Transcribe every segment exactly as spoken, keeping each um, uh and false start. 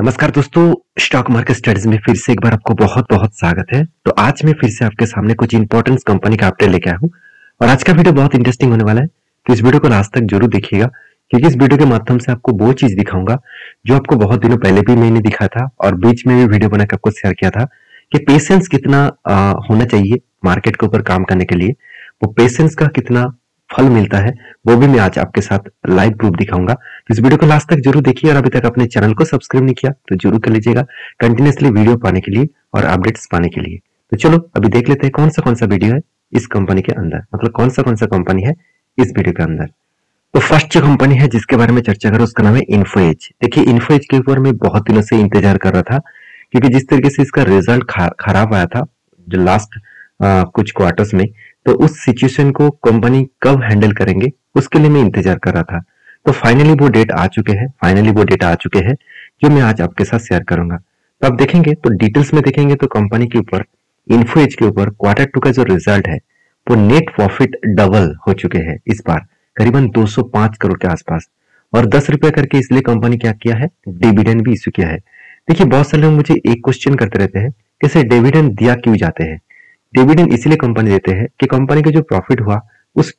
नमस्कार दोस्तों, stock market studies में फिर से एक बार आपको बहुत बहुत स्वागत है। तो आज मैं फिर से आपके सामने कुछ इंपॉर्टेंट कंपनी का अपडेट लेके आया हूँ और आज का वीडियो बहुत इंटरेस्टिंग होने वाला है। तो इस वीडियो को लास्ट तक जरूर देखिएगा क्योंकि इस वीडियो के माध्यम से आपको वो चीज दिखाऊंगा जो आपको बहुत दिनों पहले भी मैंने दिखाया था और बीच में भी वीडियो बनाकर आपको शेयर किया था कि पेशेंस कितना आ, होना चाहिए मार्केट के ऊपर काम करने के लिए, वो पेशेंस का कितना फल मिलता है वो भी मैं आज आपके साथ लाइव प्रूफ दिखाऊंगा। तो इस वीडियो को लास्ट तक जरूर देखिए और अभी तक अपने चैनल को सब्सक्राइब नहीं किया तो जरूर कर लीजिएगा कंटिन्यूअसली वीडियो पाने के लिए और अपडेट्स पाने के लिए। तो चलो अभी देख लेते हैं कौन सा कौन सा वीडियो है इस कंपनी के अंदर, मतलब कौन सा कौन सा कंपनी है इस वीडियो के अंदर। तो फर्स्ट जो कंपनी है जिसके बारे में चर्चा करो उसका नाम है इन्फो एज। देखिए इन्फो एज के ऊपर मैं बहुत दिनों से इंतजार कर रहा था क्योंकि जिस तरीके से इसका रिजल्ट खराब आया था जो लास्ट कुछ क्वार्टर्स में, तो उस सिचुएशन को कंपनी कब हैंडल करेंगे उसके लिए मैं इंतजार कर रहा था। तो फाइनली वो डेट आ चुके हैं, फाइनली वो डेट आ चुके हैं जो मैं आज आपके साथ शेयर करूंगा। तो आप देखेंगे तो डिटेल्स में देखेंगे तो कंपनी के ऊपर इन्फो एज के ऊपर क्वार्टर टू का जो रिजल्ट है वो नेट प्रॉफिट डबल हो चुके हैं इस बार, करीबन दो सौ पाँच करोड़ के आसपास और दस रुपए करके इसलिए कंपनी क्या किया है डिविडेंड भी इश्यू किया है। देखिए बहुत सारे लोग मुझे एक क्वेश्चन करते रहते हैं कि सर डिविडेंड दिया क्यों जाते हैं। डिविडेंड इसलिए कंपनी देते हैं कि कंपनी का जो प्रॉफिट हुआ उस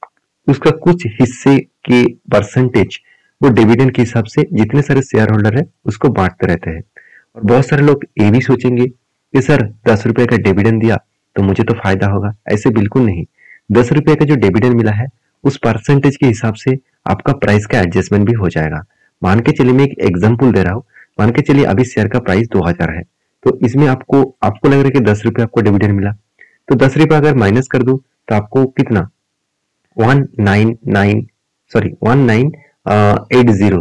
उसका कुछ हिस्से के परसेंटेज वो डिविडेंड के हिसाब से जितने सारे शेयर होल्डर है उसको बांटते रहते हैं। और बहुत सारे लोग ये भी सोचेंगे कि सर दस रुपए का डिविडेंड दिया तो मुझे तो फायदा होगा, ऐसे बिल्कुल नहीं। दस रुपए का जो डिविडेंड मिला है उस परसेंटेज के हिसाब से आपका प्राइस का एडजस्टमेंट भी हो जाएगा। मान के चलिए मैं एक एग्जाम्पल दे रहा हूँ, मान के चलिए अभी शेयर का प्राइस दो हजार है तो इसमें आपको आपको लग रहा है कि दस रुपये आपको डिविडेंड मिला तो दस रुपये अगर माइनस कर दूं तो आपको कितना one nine nine sorry one nine eight zero,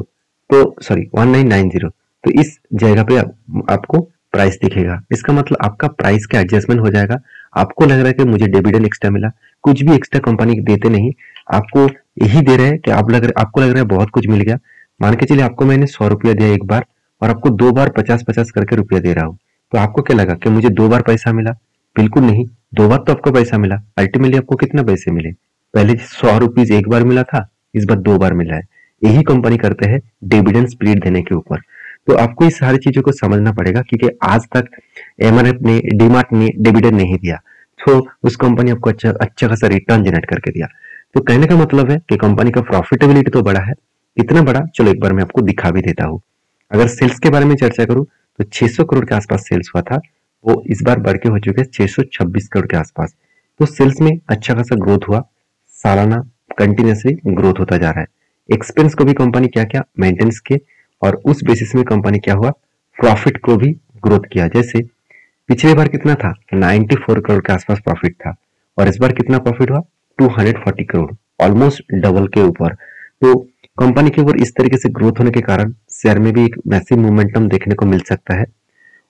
तो sorry one nine nine zero, तो इस जगह पे आप, आपको प्राइस दिखेगा। इसका मतलब आपका प्राइस का एडजस्टमेंट हो जाएगा। आपको लग रहा है कि मुझे डिविडेंड एक्स्ट्रा मिला, कुछ भी एक्स्ट्रा कंपनी देते नहीं, आपको यही दे रहे हैं कि आप लग रहे आपको लग रहा है बहुत कुछ मिल गया। मान के चलिए आपको मैंने सौ रुपया दिया एक बार और आपको दो बार पचास पचास करके रुपया दे रहा हूँ तो आपको क्या लगा कि मुझे दो बार पैसा मिला, बिल्कुल नहीं। दो बार तो आपको पैसा मिला, अल्टीमेटली आपको कितना पैसे मिले, पहले सौ रुपीज एक बार मिला था इस बार दो बार मिला है। यही कंपनी करते हैं डिविडेंड स्प्लिट देने के ऊपर। तो आपको इस सारी चीजों को समझना पड़ेगा क्योंकि आज तक एमआरएफ ने डी-मार्ट ने डिविडेंड नहीं दिया तो उस कंपनी आपको अच्छा अच्छा खासा रिटर्न जनरेट करके दिया। तो कहने का मतलब है कि कंपनी का प्रॉफिटेबिलिटी तो बड़ा है, इतना बड़ा चलो एक बार मैं आपको दिखा भी देता हूँ। अगर सेल्स के बारे में चर्चा करूँ तो छह सौ करोड़ के आसपास सेल्स हुआ था, वो इस बार बढ़ के हो चुके हैं छह सौ छब्बीस करोड़ के आसपास। तो सेल्स में अच्छा खासा ग्रोथ हुआ, सालाना कंटिन्यूसली ग्रोथ होता जा रहा है। एक्सपेंस को भी कंपनी क्या क्या मेंटेनेंस के और उस बेसिस में कंपनी क्या हुआ प्रॉफिट को भी ग्रोथ किया। जैसे पिछले बार कितना था चौरानवे करोड़ के आसपास प्रॉफिट था और इस बार कितना प्रॉफिट हुआ दो सौ चालीस करोड़, ऑलमोस्ट डबल के ऊपर। तो कंपनी के ऊपर इस तरीके से ग्रोथ होने के कारण शेयर में भी एक मैसिव मोमेंटम देखने को मिल सकता है।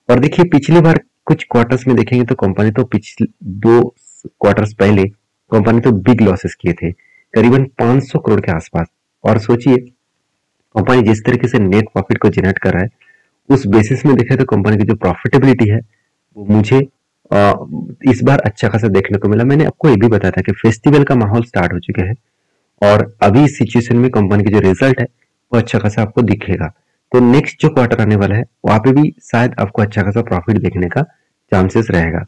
और देखिए पिछली बार कुछ क्वार्टर्स में देखेंगे तो कंपनी तो पिछले दो क्वार्टर्स पहले कंपनी तो बिग लॉसेस किए थे करीबन पाँच सौ करोड़ के आसपास। और सोचिए कंपनी जिस तरीके से नेट प्रॉफिट को जनरेट कर रहा है उस बेसिस में देखें तो कंपनी की जो प्रॉफिटेबिलिटी है वो मुझे आ, इस बार अच्छा खासा देखने को मिला। मैंने आपको ये भी बताया था कि फेस्टिवल का माहौल स्टार्ट हो चुका है और अभी इस सिचुएशन में कंपनी की जो रिजल्ट है वो अच्छा खासा आपको दिखेगा। तो नेक्स्ट जो क्वार्टर आने वाला है वहाँ पे भी शायद आपको अच्छा खासा प्रॉफिट देखने का चांसेस रहेगा।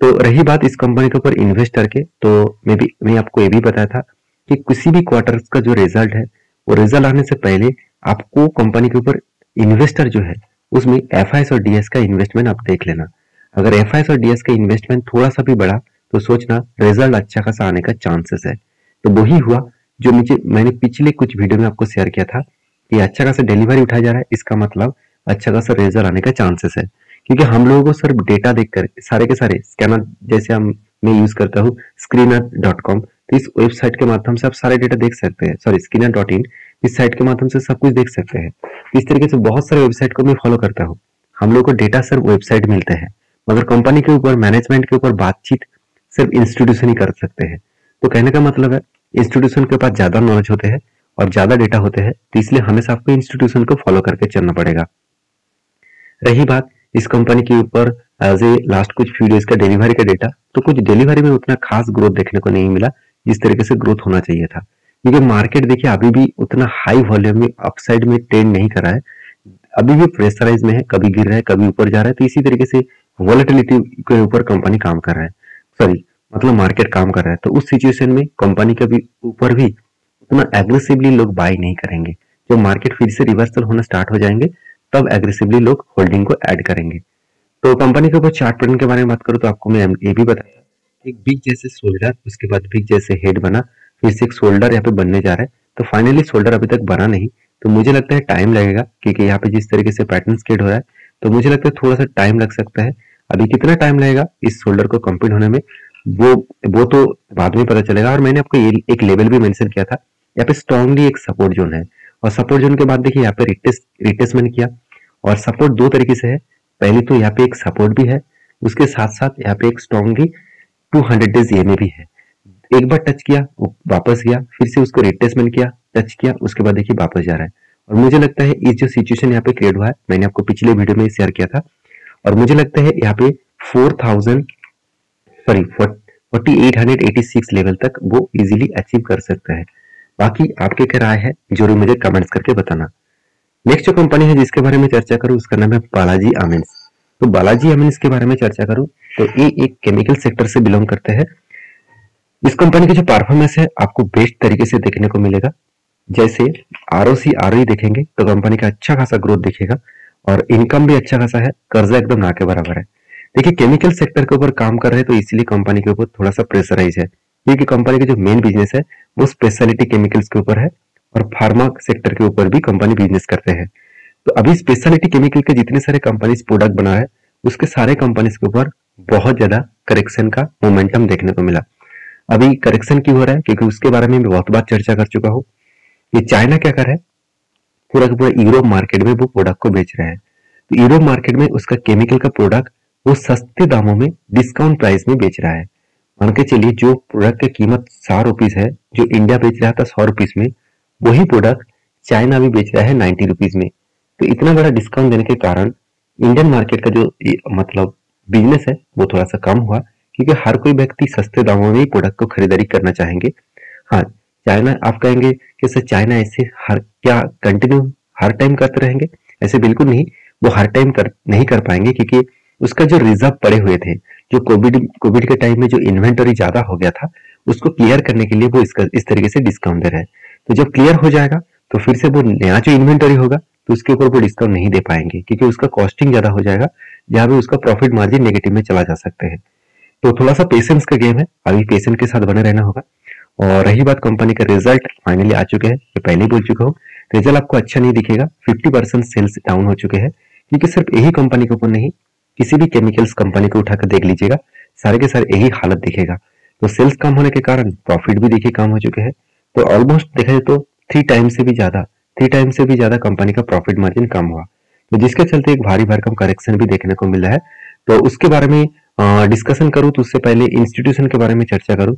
तो रही बात इस कंपनी के ऊपर इन्वेस्ट करके, तो मैं भी मैं आपको ये भी बताया था कि किसी भी क्वार्टर का जो रिजल्ट है वो रिजल्ट आने से पहले आपको कंपनी के ऊपर इन्वेस्टर जो है उसमें एफ आई एस और डी एस का इन्वेस्टमेंट आप देख लेना। अगर एफ आई एस और डी एस का इन्वेस्टमेंट थोड़ा सा भी बढ़ा तो सोचना रिजल्ट अच्छा खासा आने का चांसेस है। तो वही हुआ जो मुझे मैंने पिछले कुछ वीडियो में आपको शेयर किया था कि अच्छा खासा डिलीवरी उठाया जा रहा है, इसका मतलब अच्छा खासा रिजल्ट आने का चांसेस है। क्योंकि हम लोगों को सिर्फ डेटा देखकर सारे के सारे स्कैनर, जैसे हम मैं यूज करता हूँ स्क्रीनर डॉट कॉम, तो इस वेबसाइट के माध्यम से आप सारे डेटा देख सकते हैं, सॉरी स्क्रीनर डॉट इन, इस साइट के माध्यम से सब कुछ देख सकते हैं। इस तरीके से बहुत सारे वेबसाइट को मैं फॉलो करता हूँ। हम लोग को डेटा सिर्फ वेबसाइट मिलते हैं मगर कंपनी के ऊपर मैनेजमेंट के ऊपर बातचीत सिर्फ इंस्टीट्यूशन ही कर सकते हैं। तो कहने का मतलब है इंस्टीट्यूशन के पास ज्यादा नॉलेज होते हैं और ज्यादा डेटा होते हैं, तो इसलिए हमेशा आपको इंस्टीट्यूशन को फॉलो करके चलना पड़ेगा। रही बात इस कंपनी के ऊपर एज ए लास्ट कुछ फ्यू डेज का डिलीवरी का डेटा, तो कुछ डिलीवरी में उतना खास ग्रोथ देखने को नहीं मिला जिस तरीके से ग्रोथ होना चाहिए था क्योंकि मार्केट देखिए अभी भी उतना हाई वॉल्यूम में अपसाइड में ट्रेंड नहीं करा है। अभी भी प्रेशराइज में है, कभी गिर रहा है कभी ऊपर जा रहा है। तो इसी तरीके से वॉलेटिलिटी के ऊपर कंपनी काम कर रहा है, सॉरी मतलब मार्केट काम कर रहा है। तो उस सिचुएशन में कंपनी के भी ऊपर भी उतना एग्रेसिवली लोग बाय नहीं करेंगे। जब मार्केट फिर से रिवर्सल होना स्टार्ट हो जाएंगे तब एग्रेसिवली लोग होल्डिंग को ऐड करेंगे। तो कंपनी के ऊपर चार्ट पैटर्न के बारे में बात करूँ तो आपको मैं ये भी बताया, एक बिग जैसे शोल्डर, उसके बाद बिग जैसे हेड बना, फिर से एक शोल्डर यहाँ पे बनने जा रहा है। तो फाइनली शोल्डर अभी तक बना नहीं, तो मुझे लगता है टाइम लगेगा क्योंकि यहाँ पे जिस तरीके से पैटर्न स्केड हो रहा है तो मुझे लगता है थोड़ा सा टाइम लग सकता है। अभी कितना टाइम लगेगा इस शोल्डर को कंप्लीट होने में वो वो तो बाद में पता चलेगा। और मैंने आपको ये एक लेवल भी मेंशन किया था, यहाँ पे स्ट्रांगली एक सपोर्ट जोन है और सपोर्ट जोन के बाद देखिए यहाँ पे रिटेस्ट रिटेस्टमेंट किया। और सपोर्ट दो तरीके से है, पहले तो यहाँ पे एक सपोर्ट भी है, उसके साथ साथ यहाँ पे एक strongly two hundred days E M A भी है। एक बार टच किया वापस गया, फिर से उसको रिटेस्टमेंट किया, टच किया, उसके बाद देखिए वापस जा रहा है। और मुझे लगता है इस जो सिचुएशन यहाँ पे क्रिएट हुआ है, मैंने आपको पिछले वीडियो में शेयर किया था। और मुझे लगता है यहाँ पे four thousand sorry forty eight hundred eighty six level तक वो इजीली अचीव कर सकता है। बाकी आपके क्या राय है जरूर मुझे कमेंट्स करके बताना। नेक्स्ट जो कंपनी है जिसके बारे में चर्चा करूं उसका नाम है बालाजी अमीन्स। तो बालाजी अमीन्स के बारे में चर्चा करूं तो ये एक केमिकल सेक्टर से बिलोंग करते हैं। इस कंपनी की जो परफॉर्मेंस है आपको बेस्ट तरीके से देखने को मिलेगा। जैसे आरओसी आरओई देखेंगे तो कंपनी का अच्छा खासा ग्रोथ दिखेगा और इनकम भी अच्छा खासा है, कर्जा एकदम ना के बराबर है। देखिए केमिकल सेक्टर के ऊपर काम कर रहे हैं तो इसलिए कंपनी के ऊपर थोड़ा सा प्रेशराइज है, क्योंकि कंपनी का जो मेन बिजनेस है वो स्पेशलिटी केमिकल्स के ऊपर है और फार्मा सेक्टर के ऊपर भी कंपनी बिजनेस करते हैं। तो अभी स्पेशलिटी केमिकल के जितने सारे कंपनीज प्रोडक्ट बना है उसके सारे कंपनीज के ऊपर बहुत ज्यादा करेक्शन का मोमेंटम देखने को मिला। अभी करेक्शन क्यों हो रहा है क्योंकि उसके बारे में मैं बहुत बार चर्चा कर चुका हूँ। ये चाइना क्या कर रहा है, पूरा का पूरा यूरोप मार्केट में वो प्रोडक्ट को बेच रहा है। तो यूरोप मार्केट में उसका केमिकल का प्रोडक्ट वो सस्ते दामों में डिस्काउंट प्राइस में बेच रहा है। मान के चलिए जो प्रोडक्ट की कीमत सौ रुपीज है जो इंडिया बेच रहा था सौ रुपीज में, वही प्रोडक्ट चाइना भी बेच रहा है नाइन्टी रुपीज में। तो इतना बड़ा डिस्काउंट देने के कारण इंडियन मार्केट का जो मतलब बिजनेस है वो थोड़ा सा कम हुआ, क्योंकि हर कोई व्यक्ति सस्ते दामों में ही प्रोडक्ट को खरीदारी करना चाहेंगे। हाँ चाइना, आप कहेंगे कि सर चाइना ऐसे हर क्या कंटिन्यू हर टाइम करते रहेंगे, ऐसे बिल्कुल नहीं, वो हर टाइम कर नहीं कर पाएंगे क्योंकि उसका जो रिजर्व पड़े हुए थे, जो कोविड कोविड के टाइम में जो इन्वेंटरी ज्यादा हो गया था उसको क्लियर करने के लिए वो इसका इस तरीके से डिस्काउंट दे रहे हैं। तो जब क्लियर हो जाएगा तो फिर से वो नया जो इन्वेंटरी होगा तो उसके ऊपर वो डिस्काउंट नहीं दे पाएंगे, क्योंकि उसका कॉस्टिंग ज्यादा हो जाएगा, जहाँ पे उसका प्रॉफिट मार्जिन नेगेटिव में चला जा सकते हैं। तो थोड़ा सा पेशेंस का गेम है, अभी पेशेंस के साथ बने रहना होगा। और रही बात कंपनी का रिजल्ट, फाइनली आ चुके हैं, मैं पहले ही बोल चुका हूँ रिजल्ट आपको अच्छा नहीं दिखेगा। फिफ्टी परसेंट सेल्स डाउन हो चुके हैं, क्योंकि सिर्फ यही कंपनी के ऊपर नहीं, किसी भी केमिकल्स कंपनी को उठाकर देख लीजिएगा सारे के सारे यही हालत दिखेगा। तो सेल्स कम होने के कारण प्रॉफिट भी देखिए कम हो चुके हैं। तो ऑलमोस्ट देखा जाए तो थ्री टाइम से भी ज्यादा थ्री टाइम से भी ज्यादा कंपनी का प्रॉफिट मार्जिन कम हुआ, तो जिसके चलते एक भारी भरकम करेक्शन भी देखने को मिला है। तो उसके बारे में डिस्कशन करूँ तो उससे पहले इंस्टीट्यूशन के बारे में चर्चा करूँ।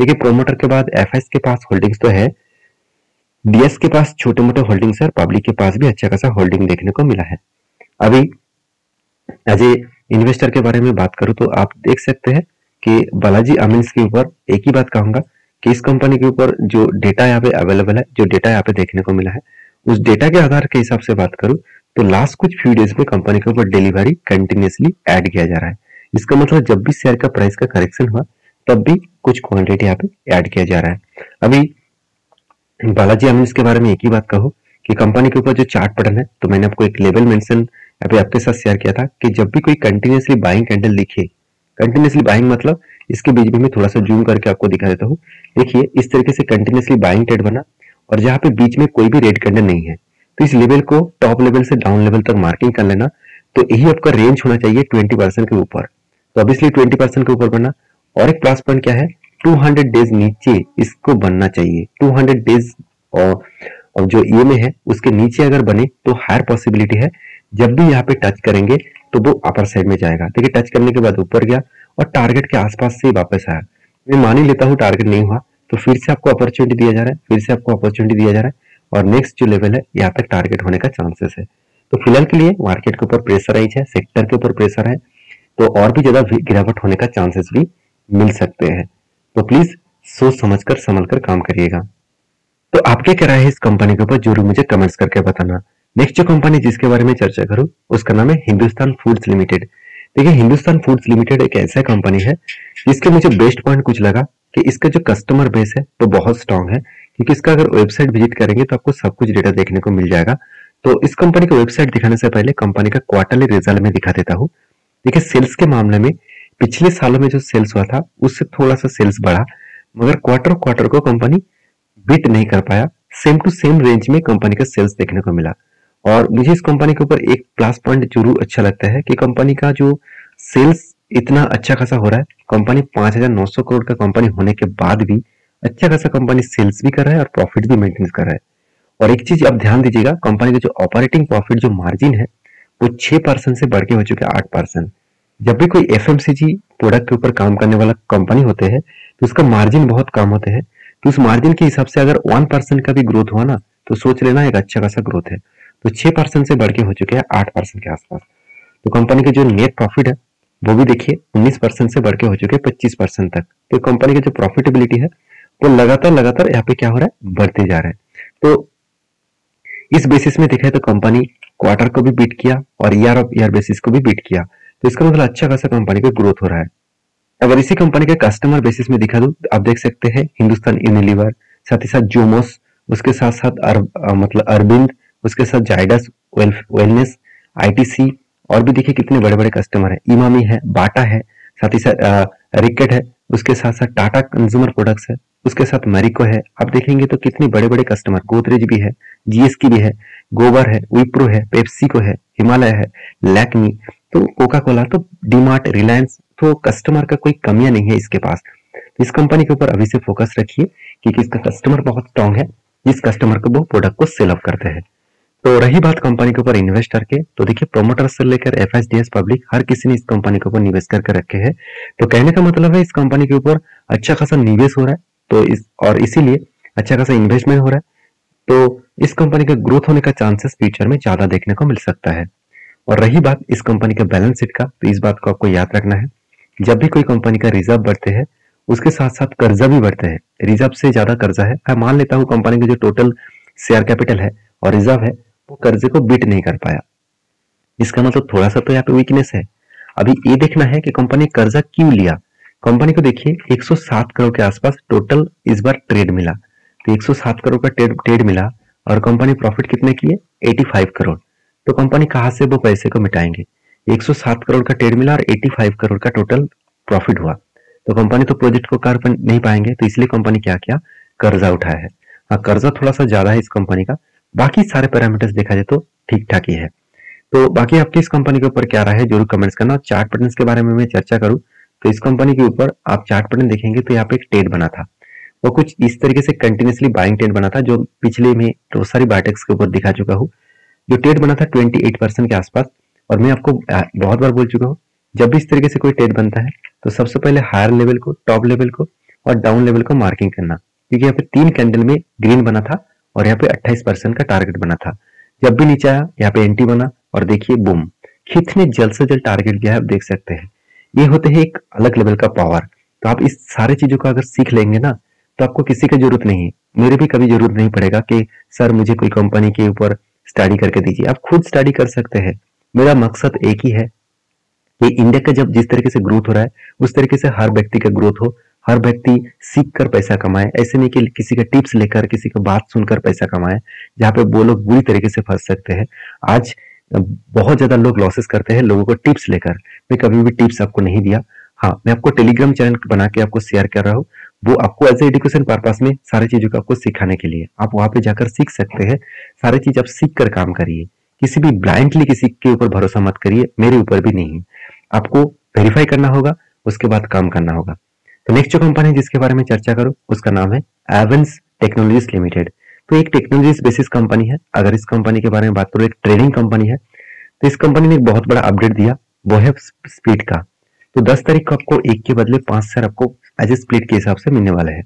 देखिए प्रोमोटर के बाद एफआईएस के पास होल्डिंग्स तो है, डीएस के पास छोटे मोटे होल्डिंग्स है और पब्लिक के पास भी अच्छा खासा होल्डिंग देखने को मिला है। अभी एज ए इन्वेस्टर के बारे में बात करूं तो आप देख सकते हैं कि बालाजी अमीन्स के ऊपर एक ही बात कहूंगा कि इस कंपनी के ऊपर जो डेटा यहाँ पे अवेलेबल है, जो डेटा यहाँ पे देखने को मिला है, उस डेटा के आधार के हिसाब से बात करूं तो लास्ट कुछ फ्यू डेज में कंपनी के ऊपर डिलीवरी कंटिन्यूसली ऐड किया जा रहा है। इसका मतलब जब भी शेयर का प्राइस का करेक्शन हुआ तब भी कुछ क्वान्टिटी यहाँ पे ऐड किया जा रहा है। अभी बालाजी अमीन्स के बारे में एक ही बात कहूं कि कंपनी के ऊपर जो चार्ट पैटर्न है, तो मैंने आपको एक लेवल मेंशन अभी आपके साथ शेयर किया था कि जब भी कोई कंटिन्यूसली बाइंग कैंडल दिखे, कंटिन्यूसली बाइंग मतलब इसके बीच में मैं थोड़ा सा जूम करके आपको दिखा देता हूँ। देखिए इस तरीके से कंटिन्यूसली बाइंग ट्रेड बना और जहाँ पे बीच में कोई भी रेड कैंडल नहीं है, तो इस लेवल को टॉप लेवल से डाउन लेवल तक मार्किंग कर लेना। तो यही आपका रेंज होना चाहिए ट्वेंटी परसेंट के ऊपर, तो ऑब्वियसली ट्वेंटी परसेंट के ऊपर बनना। और एक प्लस पॉइंट क्या है, टू हंड्रेड डेज नीचे इसको बनना चाहिए। टू हंड्रेड डेज और जो ई एम ए है उसके नीचे अगर बने तो हायर पॉसिबिलिटी है जब भी यहाँ पे टच करेंगे तो वो अपर साइड में जाएगा। देखिए टच करने के बाद ऊपर गया और टारगेट के आसपास से वापस आया। मैं मान ही लेता हूँ टारगेट नहीं हुआ, तो फिर से आपको अपॉर्चुनिटी दिया जा रहा है, फिर से आपको अपॉर्चुनिटी दिया जा रहा है और नेक्स्ट जो लेवल है यहाँ पे टारगेट होने का चांसेस है। तो फिलहाल के लिए मार्केट के ऊपर प्रेशर आई है, सेक्टर के ऊपर प्रेशर है, तो और भी ज्यादा गिरावट होने का चांसेस भी मिल सकते हैं। तो प्लीज सोच समझ कर संभल कर काम करिएगा। तो आपके क्या राय है इस कंपनी के ऊपर जरूर मुझे कमेंट्स करके बताना। नेक्स्ट जो कंपनी जिसके बारे में चर्चा करूं उसका नाम है हिंदुस्तान फूड्स लिमिटेड। देखिए हिंदुस्तान फूड्स लिमिटेड एक ऐसा कंपनी है जिसके मुझे बेस्ट पॉइंट कुछ लगा कि इसका जो कस्टमर बेस है वो बहुत स्ट्रांग है, क्योंकि इसका अगर वेबसाइट विजिट करेंगे तो आपको सब कुछ डेटा देखने को मिल जाएगा। तो इस कंपनी का वेबसाइट दिखाने से पहले कंपनी का क्वार्टरली रिजल्ट में दिखा देता हूँ। देखिए सेल्स के मामले में पिछले सालों में जो सेल्स हुआ था उससे थोड़ा सा सेल्स बढ़ा, मगर क्वार्टर क्वार्टर को कंपनी बीट नहीं कर पाया। सेम टू सेम रेंज में कंपनी का सेल्स देखने को मिला और मुझे इस कंपनी के ऊपर एक प्लस पॉइंट जरूर अच्छा लगता है कि कंपनी का जो सेल्स इतना अच्छा खासा हो रहा है। कंपनी पाँच हज़ार नौ सौ करोड़ का कंपनी होने के बाद भी अच्छा खासा कंपनी सेल्स भी कर रहा है और प्रॉफिट भी मेंटेन कर रहा है। और एक चीज आप ध्यान दीजिएगा, कंपनी का जो ऑपरेटिंग प्रॉफिट जो मार्जिन है वो छह परसेंट से बढ़ के हो चुके आठ परसेंट। जब भी कोई एफएमसीजी प्रोडक्ट के ऊपर काम करने वाला कंपनी होते हैं तो उसका मार्जिन बहुत कम होते हैं, तो उस मार्जिन के हिसाब से अगर वन परसेंट का भी ग्रोथ हुआ ना तो सोच लेना एक अच्छा खासा ग्रोथ है। तो छह परसेंट से बढ़ के हो चुके हैं आठ परसेंट के आसपास। तो कंपनी के जो नेट प्रॉफिट है वो भी देखिए उन्नीस परसेंट से बढ़ के हो चुके हैं पच्चीस परसेंट तक। तो कंपनी की जो प्रॉफिटेबिलिटी है वो लगातार लगातार यहाँ पे क्या हो रहा है, बढ़ते जा रहा है। तो इस बेसिस में देखा है तो कंपनी क्वार्टर को भी बीट किया और ईयर ऑफ ईयर बेसिस को भी बीट किया, तो इसका मतलब अच्छा खासा कंपनी का ग्रोथ हो रहा है। अगर इसी कंपनी के कस्टमर बेसिस में दिखा दूं तो आप देख सकते हैं हिंदुस्तान यूनिलीवर, साथ ही साथ जोमोस, उसके साथ साथ मतलब अरविंद, उसके साथ जाइडस, वेलनेस, आईटीसी और भी देखिए कितने बड़े बड़े कस्टमर हैं। इमामी है, बाटा है, साथ ही साथ रिकेट है, उसके साथ साथ टाटा कंज्यूमर प्रोडक्ट्स है, उसके साथ मैरिको है। आप देखेंगे तो कितने बड़े बड़े कस्टमर, गोदरेज भी है, जीएसकी भी है, गोबर है, विप्रो है, पेप्सिको है, हिमालय है, लैक्मी, तो कोका कोला, तो डीमार्ट, रिलायंस, तो कस्टमर का कोई कमियां नहीं है इसके पास। तो इस कंपनी के ऊपर अभी से फोकस रखिए क्योंकि इसका कस्टमर बहुत स्ट्रांग है, जिस कस्टमर को वो प्रोडक्ट को सेल अप करते हैं। तो रही बात कंपनी के ऊपर इन्वेस्टर के, तो देखिए प्रोमोटर्स से लेकर एफएस, डीएस, पब्लिक हर किसी ने इस कंपनी के ऊपर निवेश करके रखे हैं। तो कहने का मतलब है इस कंपनी के ऊपर अच्छा खासा निवेश हो रहा है, तो इस और इसीलिए अच्छा खासा इन्वेस्टमेंट हो रहा है। तो इस कंपनी का ग्रोथ होने का चांसेस फ्यूचर में ज्यादा देखने को मिल सकता है। और रही बात इस कंपनी के बैलेंस शीट का, तो इस बात को आपको याद रखना है, जब भी कोई कंपनी का रिजर्व बढ़ते हैं उसके साथ साथ कर्जा भी बढ़ते हैं। रिजर्व से ज्यादा कर्जा है, मैं मान लेता हूँ कंपनी का जो टोटल शेयर कैपिटल है और रिजर्व है वो कर्जे को बीट नहीं कर पाया, इसका मतलब थोड़ा सा तो यहाँ पे वीकनेस है। अभी ये देखना है कि कंपनी कर्जा क्यों लिया। कंपनी को देखिए एक सौ सात करोड़ के आसपास टोटल इस बार ट्रेड मिला, तो एक सौ सात करोड़ का ट्रेड ट्रेड मिला और कंपनी प्रॉफिट कितने किए पचासी करोड़। तो कंपनी कहाँ से वो पैसे को मिटाएंगे, एक सौ सात करोड़ का ट्रेड मिला और पचासी करोड़ का टोटल प्रॉफिट हुआ, तो कंपनी तो प्रोजेक्ट को कर नहीं पाएंगे, तो इसलिए कंपनी क्या किया, कर्जा उठाया है। हाँ, कर्जा थोड़ा सा ज्यादा है इस कंपनी का, बाकी सारे पैरामीटर्स देखा जाए तो ठीक ठाक ही है। तो बाकी आपके इस कंपनी के ऊपर क्या राय है जरूर कमेंट्स करना। और चार्ट पैटर्न के बारे में मैं चर्चा करूं तो इस कंपनी के ऊपर आप चार्ट पैटर्न देखेंगे तो यहाँ पे एक ट्रेड बना था, वो कुछ इस तरीके से कंटिन्यूसली बाइंग ट्रेड बना था, जो पिछले में तो सारी बायोटेक्स के ऊपर दिखा चुका हूँ। जो ट्रेड बना था ट्वेंटी एट परसेंट के आसपास, और मैं आपको बहुत बार बोल चुका हूँ जब भी इस तरीके से कोई ट्रेड बनता है तो सबसे पहले हायर लेवल को, टॉप लेवल को और डाउन लेवल को मार्किंग करना, क्योंकि यहाँ पे तीन कैंडल में ग्रीन बना था और यहाँ पे अट्ठाईस परसेंट का टारगेट बना था। जब भी नीचे आया यहाँ पे एंटी बना और देखिए बूम, कितने जल्द से जल्द टारगेट गया है आप देख सकते हैं। ये होते हैं एक अलग लेवल का पावर। तो आप इस सारे चीजों का अगर सीख लेंगे ना तो आपको किसी की जरूरत नहीं है, मेरे भी कभी जरूरत नहीं पड़ेगा कि सर मुझे कोई कंपनी के ऊपर स्टडी करके दीजिए, आप खुद स्टडी कर सकते हैं। मेरा मकसद एक ही है कि इंडिया का जब जिस तरीके से ग्रोथ हो रहा है उस तरीके से हर व्यक्ति का ग्रोथ हो, हर व्यक्ति सीख कर पैसा कमाए, ऐसे नहीं कि किसी का टिप्स लेकर, किसी का बात सुनकर पैसा कमाए जहाँ पे वो लोग बुरी तरीके से फंस सकते हैं। आज बहुत ज्यादा लोग लॉसेस करते हैं लोगों को टिप्स लेकर, मैं कभी भी टिप्स आपको नहीं दिया। हाँ, मैं आपको टेलीग्राम चैनल बना के आपको शेयर कर रहा हूँ, वो आपको एज ए एजुकेशन पर्पस में सारी चीजों को आपको सिखाने के लिए, आप वहाँ पे जाकर सीख सकते हैं। सारी चीज आप सीख कर काम करिए, किसी भी ब्लाइंडली किसी के ऊपर भरोसा मत करिए, मेरे ऊपर भी नहीं, आपको वेरीफाई करना होगा उसके बाद काम करना होगा। तो नेक्स्ट जो कंपनी जिसके बारे में चर्चा करूं उसका नाम है एवेंस टेक्नोलॉजीज लिमिटेड। तो एक टेक्नोलॉजीज बेसिस कंपनी है। अगर इस कंपनी के बारे में बात करूं, एक ट्रेडिंग कंपनी है, तो इस कंपनी ने एक बहुत बड़ा अपडेट दिया, वो है स्प्लिट का। तो दस तारीख को आपको एक के बदले पांच शेयर आपको एज ए स्प्लिट के हिसाब से मिलने वाले हैं।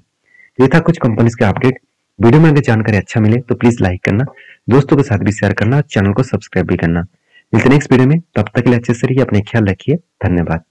ये था कुछ कंपनीज के अपडेट। वीडियो में अगर जानकारी अच्छा मिले तो प्लीज लाइक करना, दोस्तों के साथ भी शेयर करना और चैनल को सब्सक्राइब भी करना। मिलते नेक्स्ट वीडियो में, तब तक के लिए अच्छे से रहिए, अपने ख्याल रखिए, धन्यवाद।